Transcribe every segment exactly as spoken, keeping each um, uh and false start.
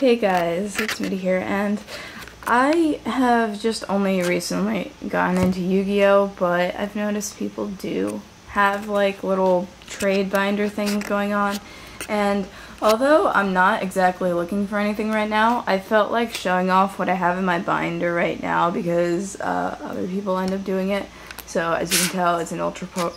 Hey guys, it's Mitty here, and I have just only recently gotten into Yu-Gi-Oh, but I've noticed people do have like little trade binder things going on, and although I'm not exactly looking for anything right now, I felt like showing off what I have in my binder right now because uh, other people end up doing it. So as you can tell, it's an Ultra Pro,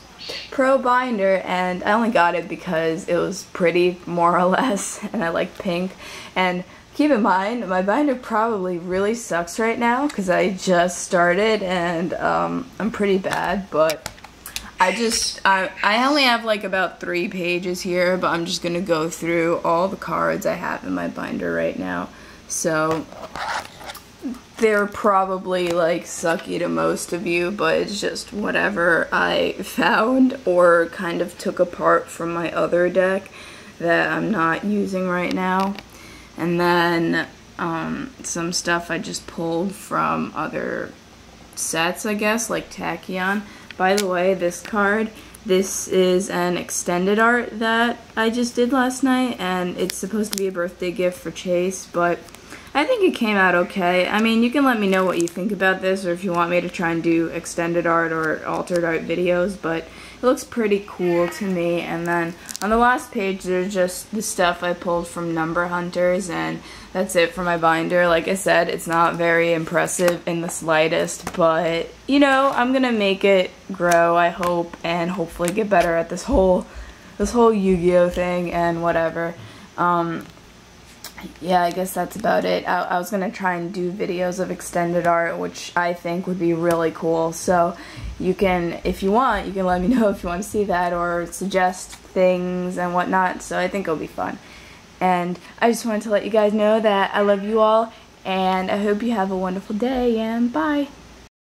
Pro binder, and I only got it because it was pretty, more or less, and I like pink. And keep in mind, my binder probably really sucks right now because I just started, and um, I'm pretty bad, but I just, I, I only have like about three pages here, but I'm just going to go through all the cards I have in my binder right now. So they're probably like sucky to most of you, but it's just whatever I found or kind of took apart from my other deck that I'm not using right now. And then um, some stuff I just pulled from other sets, I guess, like Tachyon. By the way, this card, this is an extended art that I just did last night, and it's supposed to be a birthday gift for Chase, but I think it came out okay. I mean, you can let me know what you think about this, or if you want me to try and do extended art or altered art videos, but it looks pretty cool to me. And then on the last page, there's just the stuff I pulled from Number Hunters, and that's it for my binder. Like I said, it's not very impressive in the slightest, but, you know, I'm gonna make it grow, I hope, and hopefully get better at this whole, this whole Yu-Gi-Oh thing and whatever. Um... Yeah, I guess that's about it. I, I was going to try and do videos of extended art, which I think would be really cool. So you can, if you want, you can let me know if you want to see that or suggest things and whatnot. So I think it'll be fun. And I just wanted to let you guys know that I love you all, and I hope you have a wonderful day, and bye!